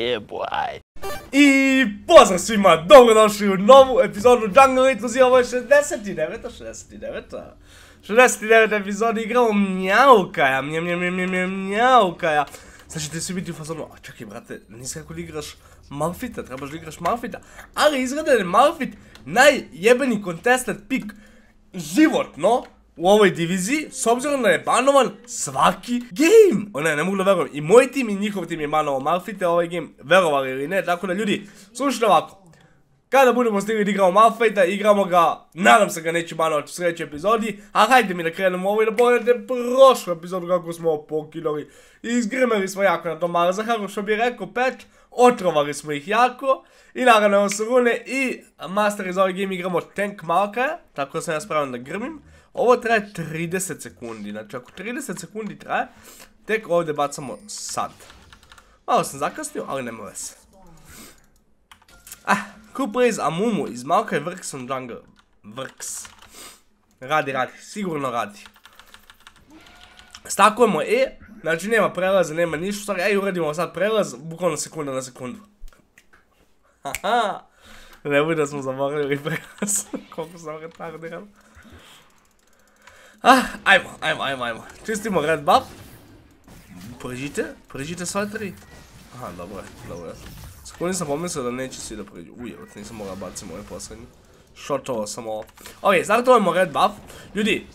Yeah, boy. I pozdrav svima, dobrodošli u novu epizodu Jungle A to Z, ovo je 69. epizoda, igramo Maokaija, Maokaija. Znači ti svi biti u fazonu, a čekaj brate, nisi kako li igraš Malphita, trebaš li igraš Malphita. Ali izgleda je Malphit najjebeni contested pick životno u ovoj diviziji, s obzirom da je banovan svaki game. O ne, ne mogu da verujem, i moj tim i njihov tim je banovao Malphita ovaj game, verovali ili ne. Tako da ljudi, slušajte ovako, kada budemo stigli da igramo Malphita, igramo ga, nadam se ga neću banovati u sljedećoj epizodi. A hajde mi da krenemo ovo i da pogledajte prošlu epizodu kako smo pokidali. Izgrmeli smo jako na tom Marzaharu, što bi rekao Patch, otrovali smo ih jako. I naravno evo su rune i master iz ovaj game igramo tank Maokaija, tako da sam ja spravim da grmim. Ovo traje 30 sekundi, znači ako 30 sekundi traje, tek ovdje bacamo sad. Malo sam zakasnio, ali nema veze. Kupuje iz Amumu, iz Maokai Vrks on Jungle. Vrks. Radi, sigurno radi. Stakujemo E, znači nema prelaza, nema ništa, stvari, ej uradimo sad prelaz, bukvalno sekunda na sekundu. Haha, ne bude da smo zaboravili prelaz, koliko sam retardiran. Ajmo, čistimo red buff. Pređite sva tri. Aha, dobro. Skoro nisam pomislio da neće svi da pređu. Ujevot, nisam morao baciti moje poslednje. Shotovo sam ovo. Ok, startovamo red buff. Ljudi,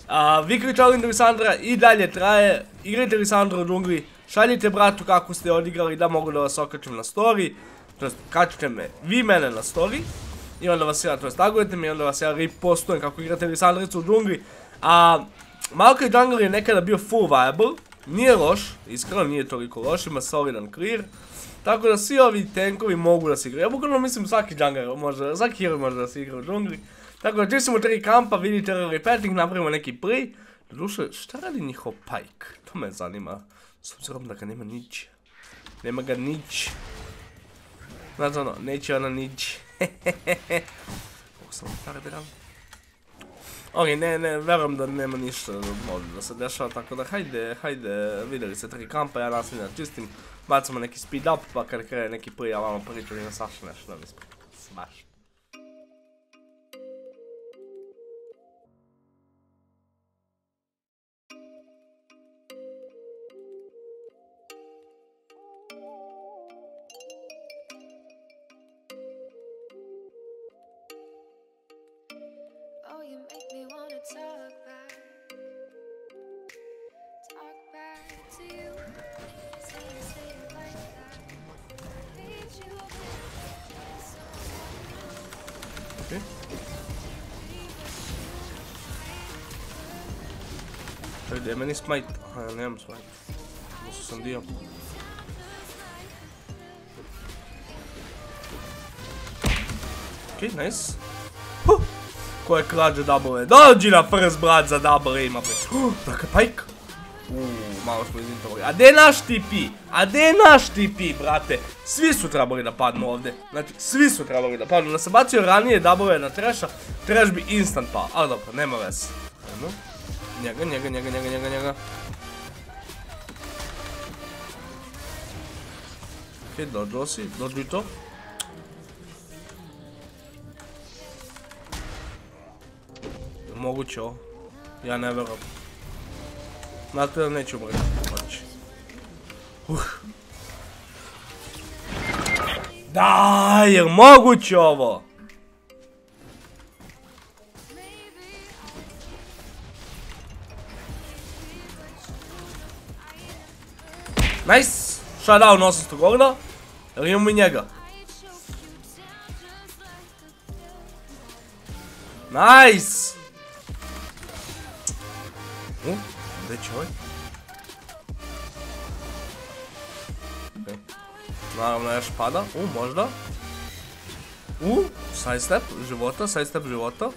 vi kričalite Lissandra i dalje traje. Igrajte Lissandra u džungli. Šaljite bratu kako ste odigrali da mogu da vas okačem na story. To jest, kačite me, vi mene na story. I onda vas ja, to jest, tagujete me i onda vas ja ripostujem kako igrate Lissandricu u džungli. Maokai jungle je nekada bio full viable, nije loš, iskreno nije toliko loš, ima solidan clear. Tako da svi ovi tankovi mogu da se igraju, ja bukvalno mislim svaki jungler može, svaki hero može da se igra u džungli. Tako da čistimo tri kampa, vidite repeting, napravimo neki play. Doduše, šta radi njihov Pyke? To me zanima, s obzirom da ga nema nič. Znači ono, neće ona nič. Kako sam tardiran. Ok, ne, verujem da nema ništa ovdje da se dešava, tako da hajde, vidjeli se tri kampa, ja nasljedan čistim, bacamo neki speed up, pa kad kreje neki prija vama pričali na svašta nešto da mi smašta. Gdje je meni smite? Aha, ja nemam smite. Musu sam dio. Ok, nice. Koje klađe double-e. Dođi na prst brat za double-e ima prst. Dakle, Pyke. Malo smo izintovali. A gdje je naš TP? Brate? Svi su trebali da padnu ovdje. Znači, svi su trebali da padnu. Da se bacio ranije double-e na Thrasha, Thrash bi instant pao. Ali dobro, nema veze. Ajmo. Njega. Ok, dođo si, dođu i to. Moguće ovo, ja ne verujem. Znate da neću umreti, moći. Daaa, jer moguće ovo! Nice! Shutdown 800 golda. Jel imamo i njega? Nice! Gdje će ovaj? Naravno još pada. Možda. Sidestep života,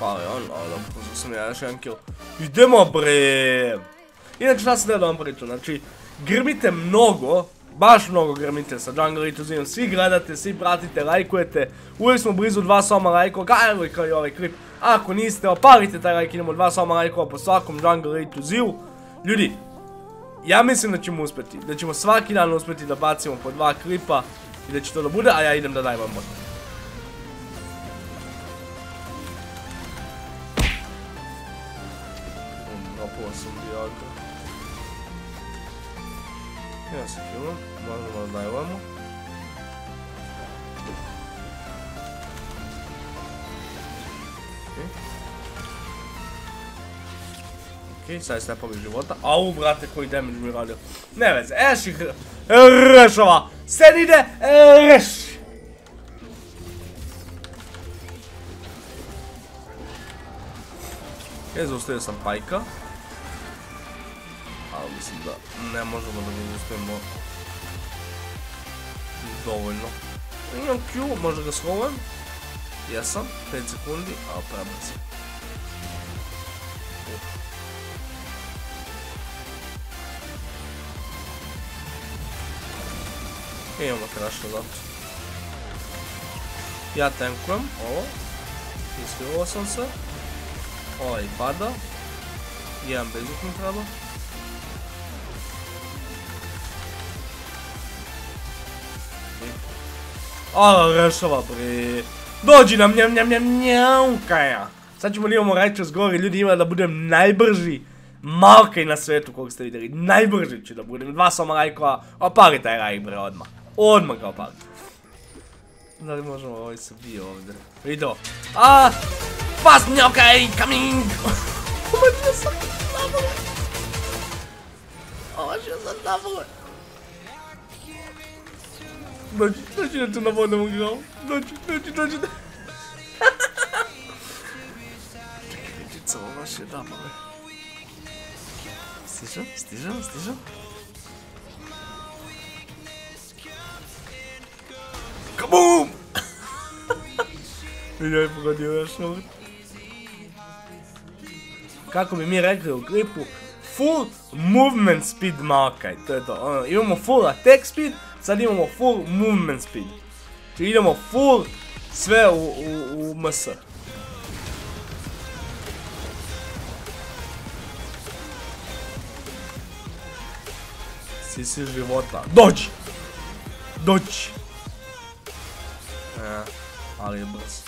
Pao je on, ali dobro sam ja još jedan kill. Idemo bre! Inače šta se gleda vam priču, znači grmite mnogo, baš mnogo grmite sa Jungle A to Z, svi gledate, svi pratite, lajkujete. Uvijek smo blizu 2 soma lajkova, evo i kao i ovaj klip. Ako niste, opalite taj like, idemo 2 sama lajkova po svakom Jungle A to Z-u. Ljudi, ja mislim da ćemo uspjeti, da ćemo svaki dan uspjeti da bacimo po 2 klipa i da će to da bude, a ja idem da dajvam mod. Napola sam dijaka. Ja se filmam, možemo da dajvamo. Ok, sad je stepovi života. Au, brate, koji damage mi radio. Ne veze, eš ih rešava. Sen ide, reš. Ok, zaustavio sam Pyka. Ali mislim da ne možemo da mi zaustavimo dovoljno. Imam Q, možda ga slovam. Jesam, 5 sekundi, a prebacim. Imamo Thrash odavno. Ja tankujem ovo. Iskrivao sam se. Ovaj pada. Jedan bezuk mi treba. Ala rešava, bri. Dođi nam, njam, njam, njam, Maokaija. Sad ćemo da imamo rajčas gore, ljudi, ima da budem najbrži Maokai na svetu, koliko ste vidjeli. Najbrži ću da budem, 2 sama rajkova, opali taj rajk, bre, odmah. Odmah ga opali. Da li možemo ovaj se bio ovdje? Vidio. Aaaa, fast Maokai, coming! Ovo ću sam nabole. Ovo ću sam nabole. Dođi na tu na vodnom ugravu. Dođi. Čekaj, ređica, ovo baš je dama, be. Stižem. Kabum! Vidio je pogodio još ovdje. Kako bi mi rekli u klipu, full movement speed Maokai, to je to. Imamo full attack speed, sad imamo full movement speed. Či idemo full sve u MS. Sisi života. Dođi! Ali je brz.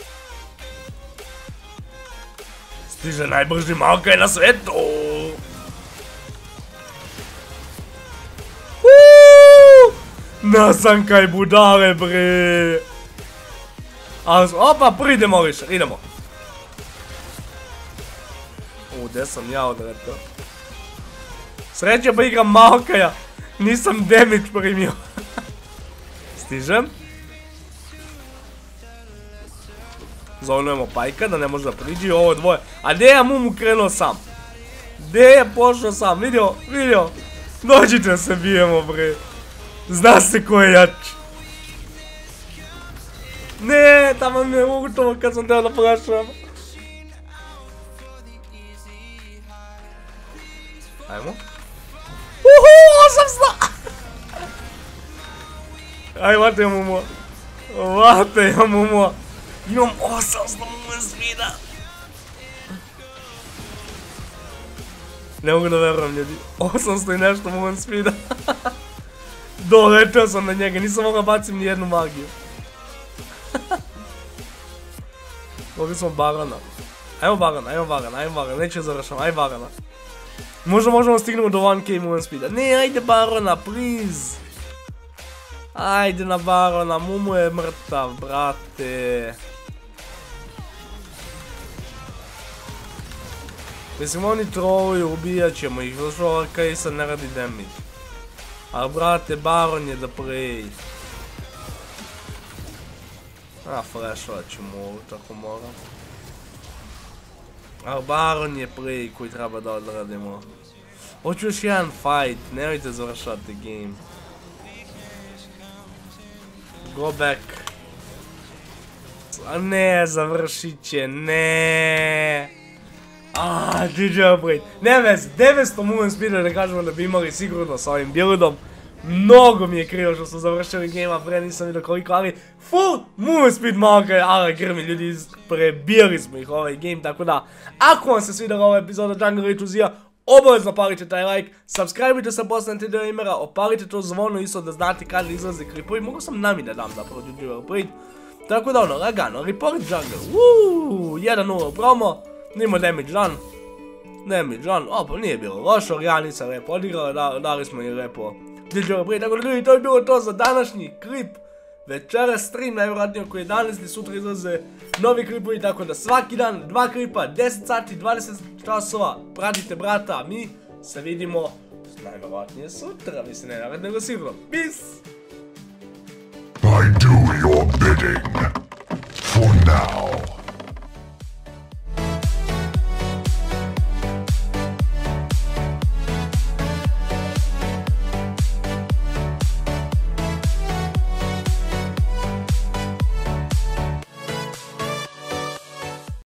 Stiže najbrži Maokai na svetu! Nasankaj budale, bre! Ali, opa, prvi demolišer, idemo! U, gdje sam ja odretao? Sreće pa igram Maokaija, nisam damage primio. Stižem. Zovnujemo Pyka da ne može da priđi, ovo dvoje. A gdje je Amumu krenuo sam? Gdje je pošao sam? Vidio? Dođite da se bijemo, bre! Zna se ko je jači. Ne, tamo mi je ugotovo kad sam teo da plašam. Ajmo. Uhu, 800! Aj, vate Amumu. Imam 800 muzvida. Ne mogu da verujem, ljudi. 800 i nešto muzvida. Doletao sam na njega, nisam mogao bacim ni jednu magiju. Mogli smo Barona. Ajmo Barona, neće završam, aj Barona. Možda možemo stignemo do 1k movement speeda. Ne, ajde Barona, please. Ajde na Barona, Mumu je mrtav, brate. Mislim, oni troluju, ubijat ćemo ih, zato što ova Kajsa ne radi damage. Ali, brate, Baron je da prej. A, flashovat ćemo ovu, tako moram. Ali, Baron je prej koji treba da odradimo. Hoću još jedan fight, nemojte završati game. Go back. A ne, završit će, ne. Aaaa, GG upgrade. Ne vez, 900 movement speeda da kažemo da bi imali sigurno s ovim buildom. Mnogo mi je krivo što smo završili game-a, pre nisam vidio koliko, ali full moon speed Maokai, ali grmi ljudi, prebijali smo ih ovaj game, tako da ako vam se svidala ova epizoda Jungle A to Z, obavezno palite taj like, subscribe-ite se, postanite dio imera, opalite to zvono isto da znate kada izlaze klipovi, mogu sam nami da dam zapravo YouTuber uprit, tako da ono, lagano, report jungle, uuuu, 1-0 promo, nimo damage done, opa, nije bilo lošo, Rijani se lepo odigrala, dali smo i lepo YouTuber uprit, tako da ljudi, to je bilo to za današnji klip, večera stream, najvjerojatnije oko 11. Sutra izlaze novi klipovi, tako da svaki dan, 2 klipa, 10 sati, 20 časova, pratite brata, a mi se vidimo najvjerojatnije sutra, mislim ne naravno, nego sigurno, peace! I do your bidding, for now.